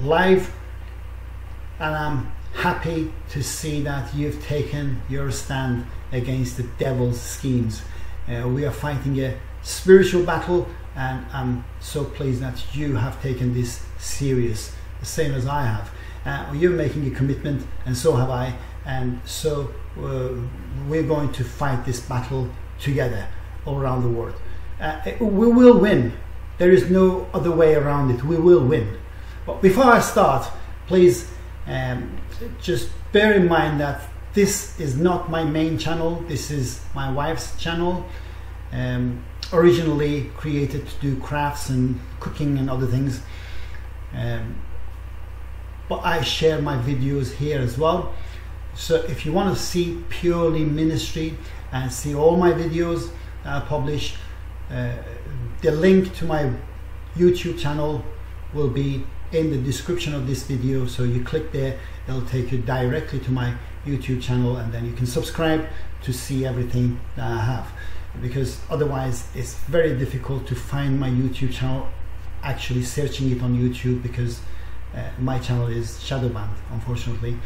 live, and I'm happy to see that you've taken your stand against the devil's schemes. We are fighting a spiritual battle, and I'm so pleased that you have taken this serious, the same as I have. You're making a commitment, and so have I, and so we're going to fight this battle together all around the world. We will win. There is no other way around it. We will win. But before I start, please just bear in mind that this is not my main channel. This is my wife's channel, originally created to do crafts and cooking and other things, but I share my videos here as well. So if you want to see purely ministry and see all my videos that I publish, the link to my YouTube channel will be in the description of this video. So you click there, it'll take you directly to my YouTube channel, and then you can subscribe to see everything that I have, because otherwise it's very difficult to find my YouTube channel, actually searching it on YouTube, because my channel is shadow banned, unfortunately.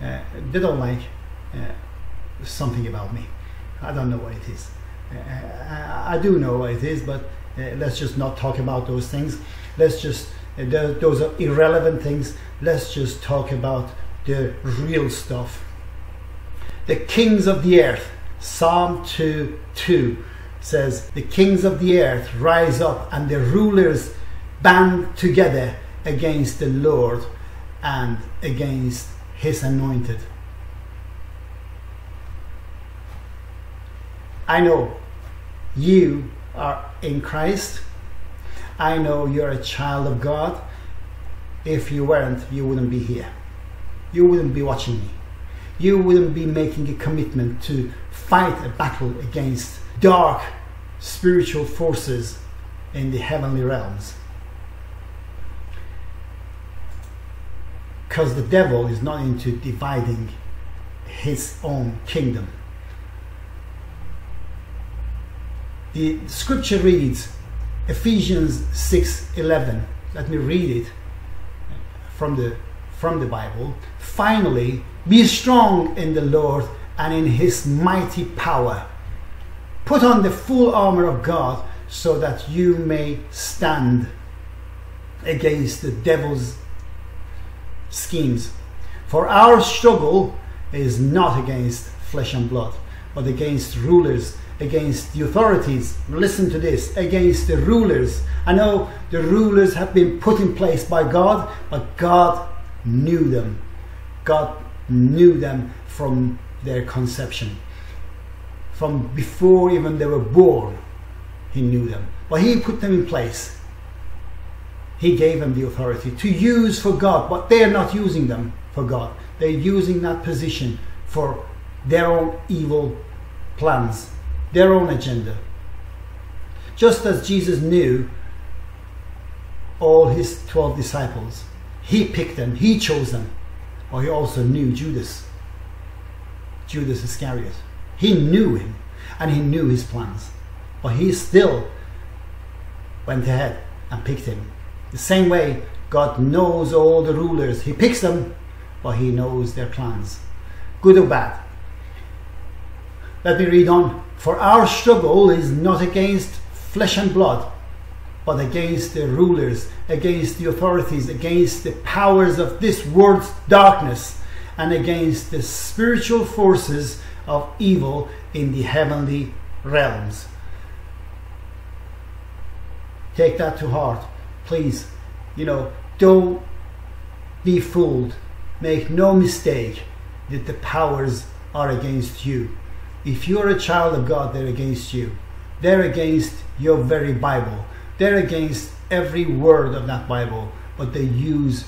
They don't like something about me. I don't know what it is. I do know what it is, but let's just not talk about those things. Let's just those are irrelevant things. Let's just talk about the real stuff. The kings of the earth, Psalm 2:2 says, the kings of the earth rise up, and the rulers band together against the Lord and against his anointed. I know you are in Christ. I know you're a child of God. If you weren't, you wouldn't be here. You wouldn't be watching me. You wouldn't be making a commitment to fight a battle against dark spiritual forces in the heavenly realms. Because the devil is not into dividing his own kingdom. The scripture reads, Ephesians 6:11. Let me read it from the Bible. Finally, be strong in the Lord and in his mighty power. Put on the full armor of God, so that you may stand against the devil's schemes. For our struggle is not against flesh and blood, but against rulers, against the authorities. Listen to this, against the rulers. I know the rulers have been put in place by God, but God knew them. God knew them from their conception. From before even they were born, he knew them. But he put them in place. He gave them the authority to use for God, but they're not using them for God. They're using that position for their own evil plans, their own agenda. Just as Jesus knew all his 12 disciples, he picked them, he chose them, but he also knew Judas, Judas Iscariot. He knew him, and he knew his plans, but he still went ahead and picked him. The same way God knows all the rulers. He picks them, but he knows their plans, good or bad. Let me read on. For our struggle is not against flesh and blood, but against the rulers, against the authorities, against the powers of this world's darkness, and against the spiritual forces of evil in the heavenly realms. Take that to heart, please. You know, don't be fooled. Make no mistake that the powers are against you. If you're a child of God, they're against you. They're against your very Bible. They're against every word of that Bible, but they use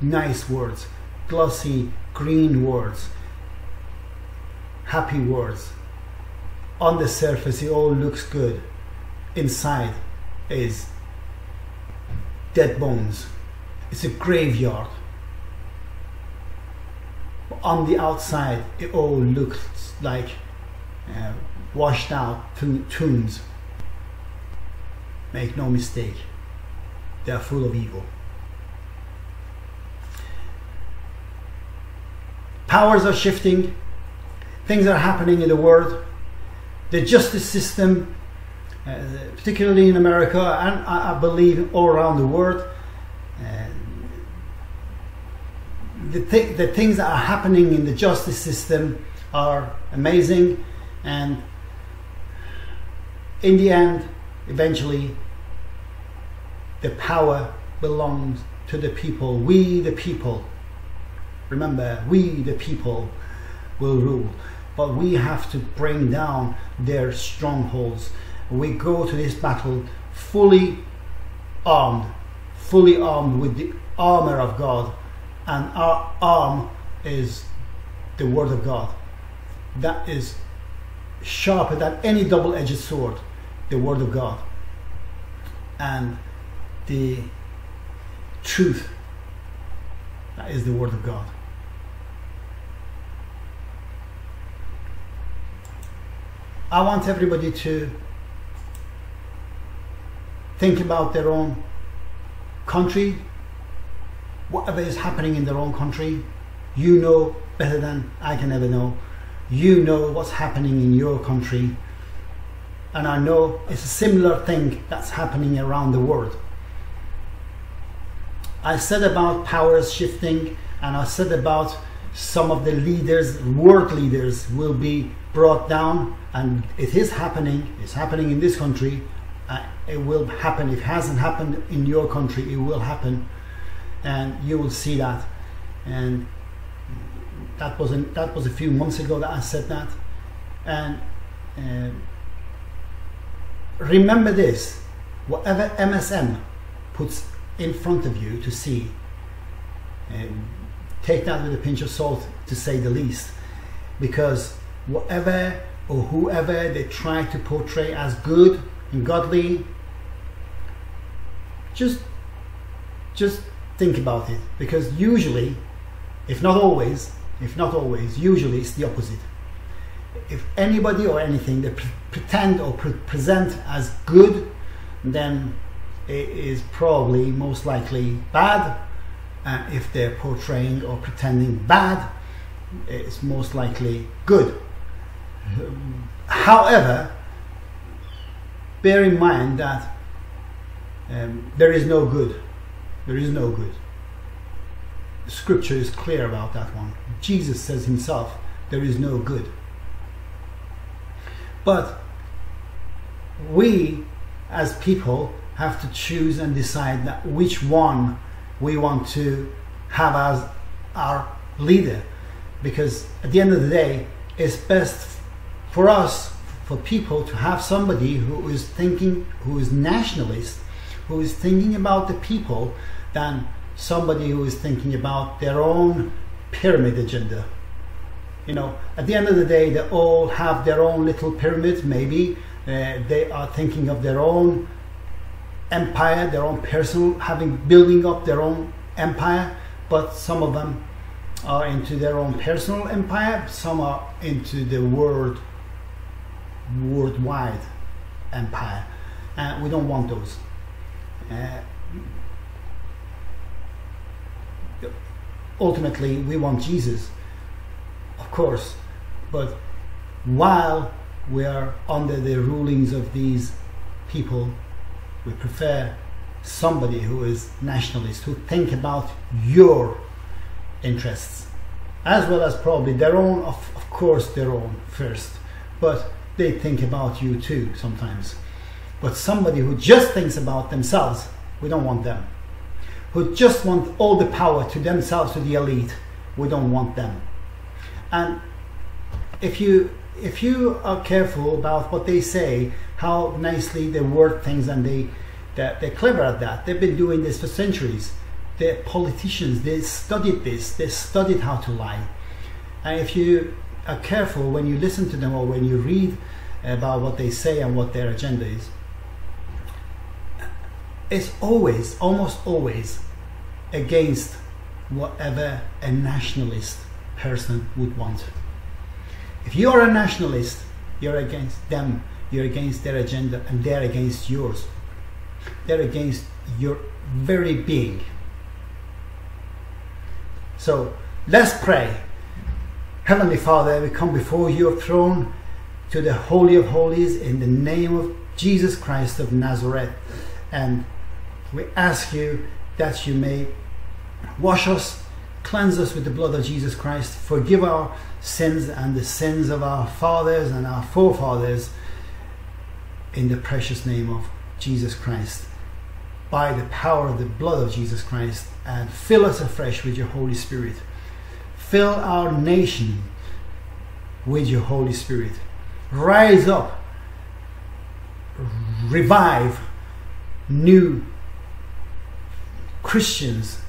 nice words, glossy green words, happy words. On the surface, it all looks good. Inside is dead bones. It's a graveyard. On the outside, it all looks like washed out tombs. Make no mistake, they are full of evil. powers are shifting, things are happening in the world, the justice system, particularly in America, and I believe all around the world, the things that are happening in the justice system are amazing, and in the end, eventually, the power belongs to the people. We the people, remember, we the people will rule, but we have to bring down their strongholds. We go to this battle fully armed with the armor of God, and our arm is the Word of God. That is sharper than any double-edged sword, the Word of God, and the truth that is the Word of God. I want everybody to think about their own country, whatever is happening in their own country. You know better than I can ever know. You know what's happening in your country, and I know it's a similar thing that's happening around the world. I said about powers shifting, and I said about some of the leaders, world leaders, will be brought down, and it is happening. It's happening in this country. It will happen. If it hasn't happened in your country, it will happen, and you will see that. And that was a few months ago that I said that. And remember this: whatever MSM puts in front of you to see, take that with a pinch of salt, to say the least, because whatever or whoever they try to portray as good and godly, just think about it, because usually, if not always, usually it's the opposite. If anybody or anything they pretend or present as good, then it is probably most likely bad, and if they're portraying or pretending bad, it's most likely good. However, bear in mind that there is no good. There is no good. Scripture is clear about that one. Jesus says himself, there is no good. But we as people have to choose and decide that which one we want to have as our leader, because at the end of the day, it's best for us, for people, to have somebody who is thinking, who is nationalist, who is thinking about the people, than somebody who is thinking about their own pyramid agenda. You know, at the end of the day, they all have their own little pyramid. Maybe they are thinking of their own empire, their own personal, building up their own empire. But some of them are into their own personal empire. Some are into the worldwide empire, and we don't want those. Ultimately, we want Jesus, of course, but while we are under the rulings of these people, we prefer somebody who is nationalist, who think about your interests, as well as probably their own, of course, their own first, but they think about you too sometimes. But somebody who just thinks about themselves, we don't want them. Who just want all the power to themselves, to the elite, we don't want them. And if you are careful about what they say, how nicely they word things, and they're clever at that. They've been doing this for centuries. They're politicians. They studied this. They studied how to lie. And if you are careful when you listen to them or when you read about what they say and what their agenda is, it's always, almost always, against whatever a nationalist person would want. If you are a nationalist, you're against them, you're against their agenda, and they're against yours. They're against your very being. So let's pray Heavenly Father, we come before your throne to the Holy of Holies in the name of Jesus Christ of Nazareth, and we ask you that you may wash us, cleanse us with the blood of Jesus Christ, forgive our sins and the sins of our fathers and our forefathers, in the precious name of Jesus Christ, by the power of the blood of Jesus Christ, and fill us afresh with your Holy Spirit. Fill our nation with your Holy Spirit. Rise up, revive new Christians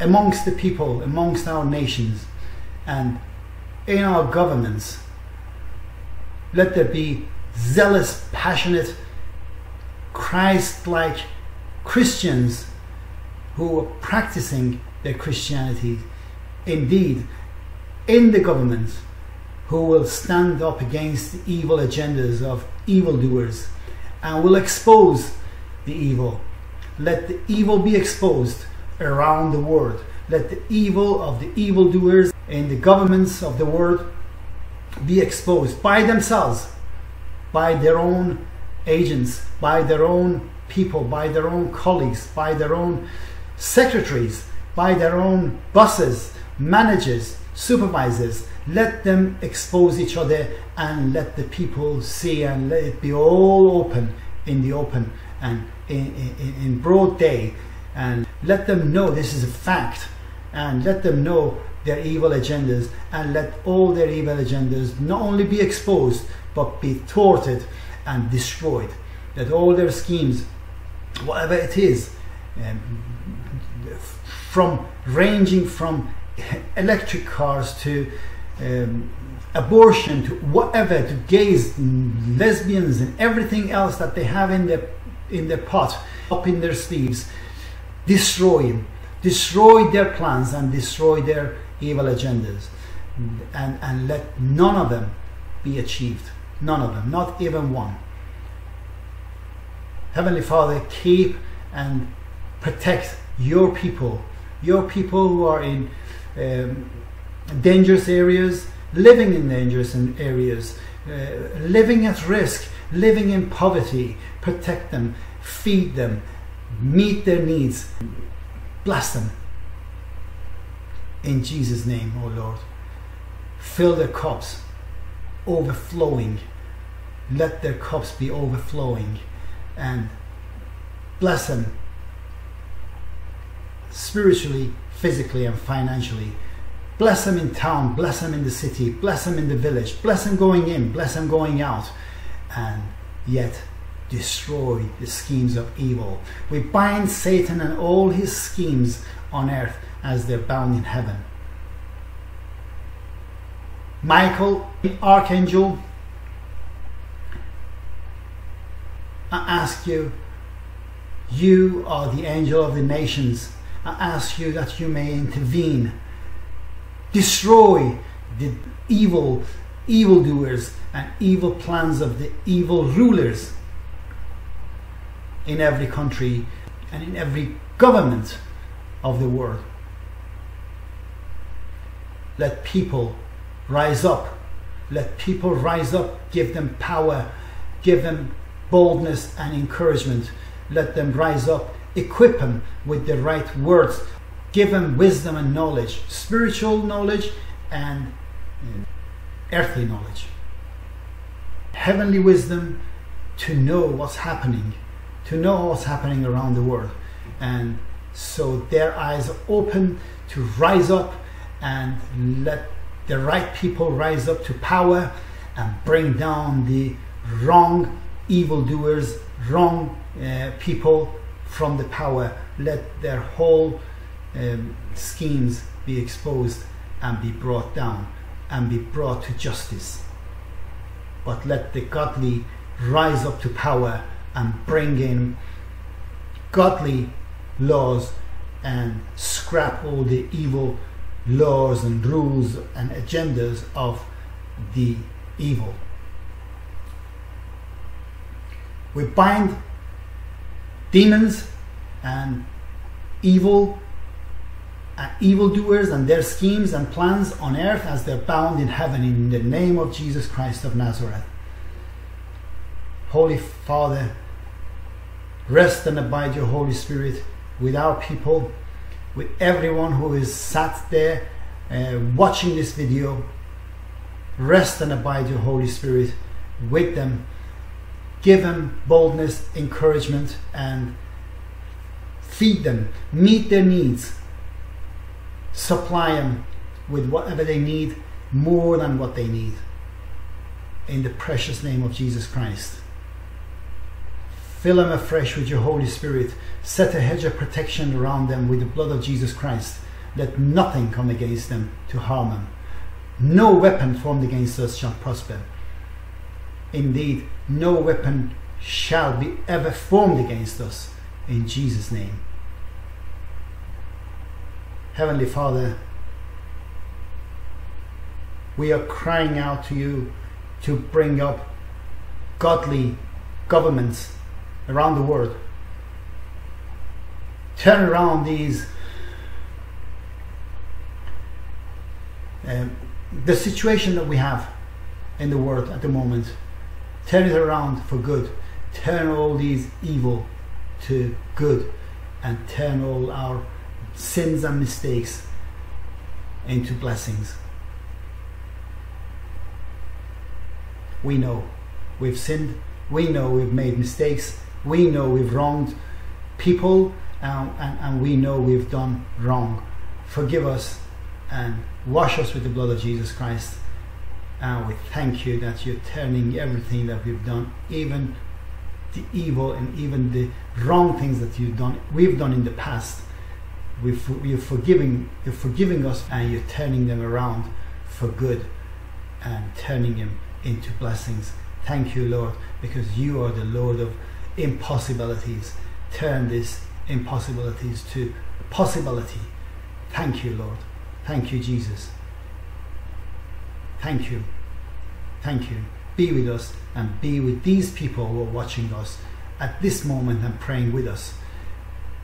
amongst the people, amongst our nations, and in our governments. Let there be zealous, passionate, Christ-like Christians who are practicing their Christianity indeed in the government, who will stand up against the evil agendas of evildoers and will expose the evil. Let the evil be exposed around the world. Let the evil of the evildoers in the governments of the world be exposed by themselves, by their own agents, by their own people, by their own colleagues, by their own secretaries, by their own bosses, managers, supervisors. Let them expose each other and let the people see, and let it be all open, in the open and in broad day, and let them know this is a fact, and let them know their evil agendas, and let all their evil agendas not only be exposed but be thwarted and destroyed. That all their schemes, whatever it is, from ranging from electric cars to abortion to whatever, to gays, lesbians, and everything else that they have in their pot, up in their sleeves, destroy their plans and destroy their evil agendas, and let none of them be achieved, none of them, not even one. Heavenly Father, keep and protect your people who are in dangerous areas, living in dangerous areas, living at risk, living in poverty. Protect them, feed them, meet their needs, bless them. In Jesus' name, O Lord, fill their cups, overflowing. Let their cups be overflowing, and bless them spiritually, physically, and financially. Bless them in town, bless them in the city, bless them in the village, bless them going in, bless them going out, and yet destroy the schemes of evil. We bind Satan and all his schemes on earth as they're bound in heaven. Michael, the archangel, I ask you, you are the angel of the nations. I ask you that you may intervene. Destroy the evildoers and evil plans of the evil rulers in every country and in every government of the world. Let people rise up. Let people rise up. Give them power. Give them boldness and encouragement. Let them rise up. Equip them with the right words. Give them wisdom and knowledge, spiritual knowledge and earthly knowledge. Heavenly wisdom to know what's happening, around the world. And so their eyes are open to rise up, and let the right people rise up to power and bring down the wrong evildoers, wrong people from the power. Let their whole schemes be exposed and be brought down and be brought to justice. But let the godly rise up to power and bring in godly laws and scrap all the evil laws and rules and agendas of the evil. We bind demons and evil evildoers and their schemes and plans on earth as they're bound in heaven, in the name of Jesus Christ of Nazareth. Holy Father, rest and abide your Holy Spirit with our people, with everyone who is sat there watching this video. Rest and abide your Holy Spirit with them. Give them boldness, encouragement, and feed them. Meet their needs. Supply them with whatever they need, more than what they need. In the precious name of Jesus Christ. Fill them afresh with your Holy Spirit. Set a hedge of protection around them with the blood of Jesus Christ. Let nothing come against them to harm them. No weapon formed against us shall prosper. Indeed, no weapon shall be ever formed against us, in Jesus' name. Heavenly Father, we are crying out to you to bring up godly governments around the world. Turn around these the situation that we have in the world at the moment. Turn it around for good. Turn all these evil to good, and turn all our sins and mistakes into blessings. We know we've sinned. We know we've made mistakes. We know we've wronged people, and we know we've done wrong. Forgive us and wash us with the blood of Jesus Christ. And we thank you that you're turning everything that we've done, even the evil and even the wrong things that we've done in the past. You're forgiving us, and you're turning them around for good and turning them into blessings. Thank you, Lord, because you are the Lord of impossibilities. Turn these impossibilities to possibility. Thank you, Lord. Thank you, Jesus. Thank you. Thank you. Be with us, and be with these people who are watching us at this moment and praying with us.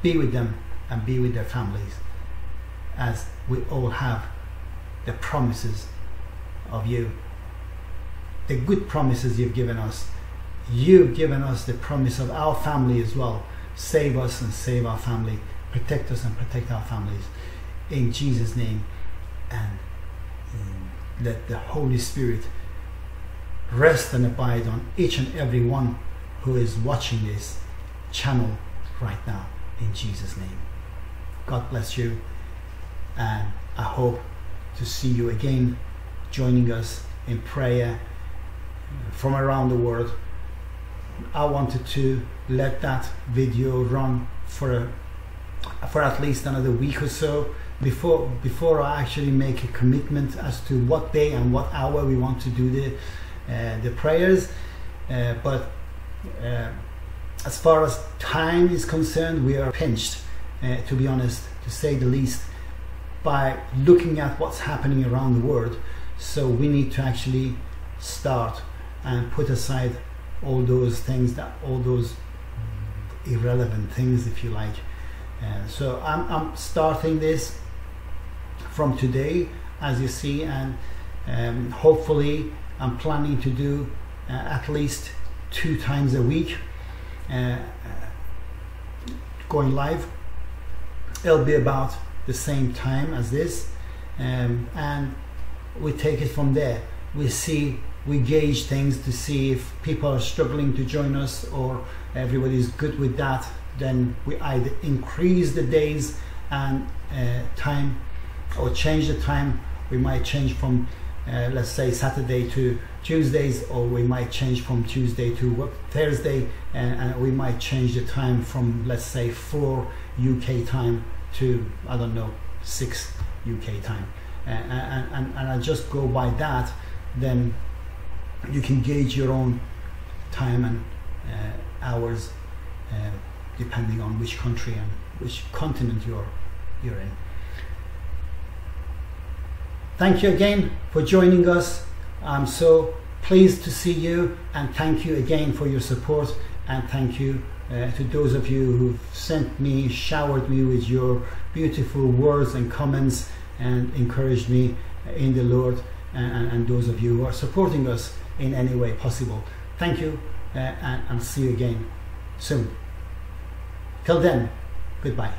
Be with them and be with their families, as we all have the promises of you, the good promises you've given us. You've given us the promise of our family as well. Save us and save our family. Protect us and protect our families. In Jesus' name. And let the Holy Spirit rest and abide on each and every one who is watching this channel right now, in Jesus' name. God bless you, and I hope to see you again joining us in prayer from around the world. I wanted to let that video run for at least another week or so before I actually make a commitment as to what day and what hour we want to do the prayers. But as far as time is concerned, we are pinched, to be honest, to say the least, by looking at what's happening around the world. So we need to actually start and put aside all those things, all those irrelevant things, if you like. So I'm starting this from today, as you see, and hopefully I'm planning to do at least 2 times a week going live. It'll be about the same time as this, and we take it from there. We gauge things to see if people are struggling to join us, or everybody's good with that. Then we either increase the days and time, or change the time. We might change from let's say Saturday to Tuesdays, or we might change from Tuesday to Thursday, and we might change the time from, let's say, 4 UK time to, I don't know, 6 UK time, and I just go by that. Then you can gauge your own time and hours depending on which country and which continent you're in. Thank you again for joining us. I'm so pleased to see you, and thank you again for your support, and thank you to those of you who've sent me, showered me with your beautiful words and comments and encouraged me in the Lord, and those of you who are supporting us in any way possible. Thank you, and I'll see you again soon. Till then, goodbye.